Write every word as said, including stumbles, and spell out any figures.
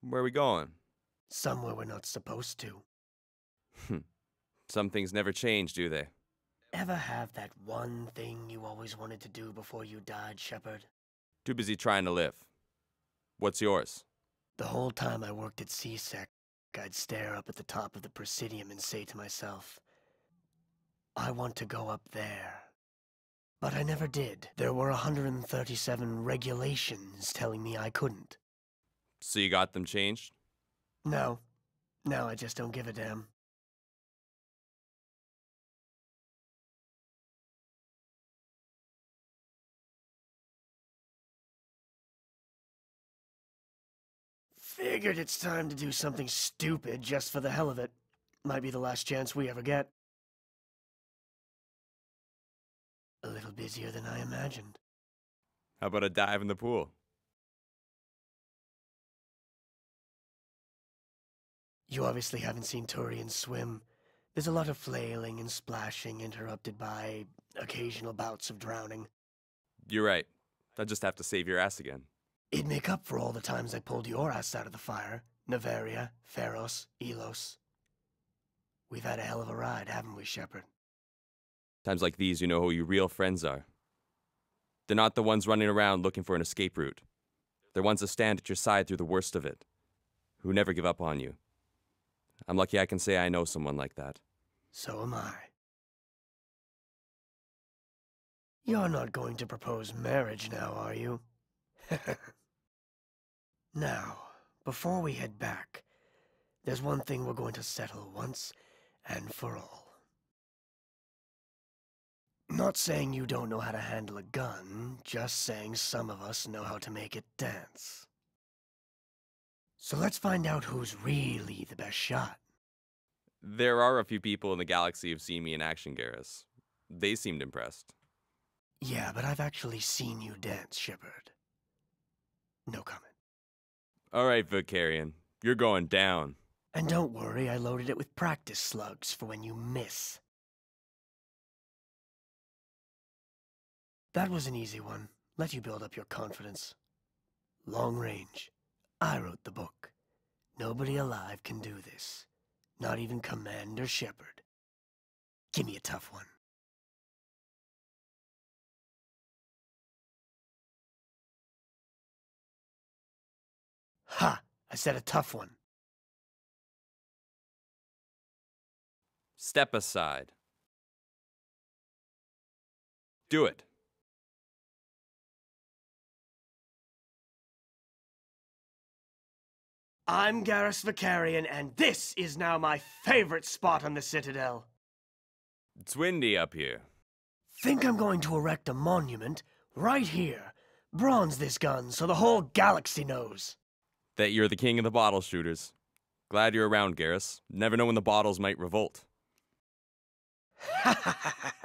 Where are we going? Somewhere we're not supposed to. Hmm. Some things never change, do they? Ever have that one thing you always wanted to do before you died, Shepard? Too busy trying to live. What's yours? The whole time I worked at C SEC, I'd stare up at the top of the Presidium and say to myself, I want to go up there. But I never did. There were one hundred thirty-seven regulations telling me I couldn't. So you got them changed? No. No, I just don't give a damn. Figured it's time to do something stupid just for the hell of it. Might be the last chance we ever get. A little busier than I imagined. How about a dive in the pool? You obviously haven't seen Turian swim. There's a lot of flailing and splashing interrupted by occasional bouts of drowning. You're right. I'll just have to save your ass again. It'd make up for all the times I pulled your ass out of the fire. Noveria, Feros, Ilos. We've had a hell of a ride, haven't we, Shepard? Times like these, you know who your real friends are. They're not the ones running around looking for an escape route. They're ones that stand at your side through the worst of it, who never give up on you. I'm lucky I can say I know someone like that. So am I. You're not going to propose marriage now, are you? Now, before we head back, there's one thing we're going to settle once and for all. Not saying you don't know how to handle a gun, just saying some of us know how to make it dance. So let's find out who's really the best shot. There are a few people in the galaxy who've seen me in action, Garrus. They seemed impressed. Yeah, but I've actually seen you dance, Shepard. No comment. All right, Vakarian. You're going down. And don't worry, I loaded it with practice slugs for when you miss. That was an easy one. Let you build up your confidence. Long range. I wrote the book. Nobody alive can do this. Not even Commander Shepard. Give me a tough one. Ha! I said a tough one. Step aside. Do it. I'm Garrus Vakarian, and this is now my favorite spot on the Citadel. It's windy up here. Think I'm going to erect a monument right here. Bronze this gun so the whole galaxy knows. That you're the king of the bottle shooters. Glad you're around, Garrus. Never know when the bottles might revolt. Ha ha ha ha!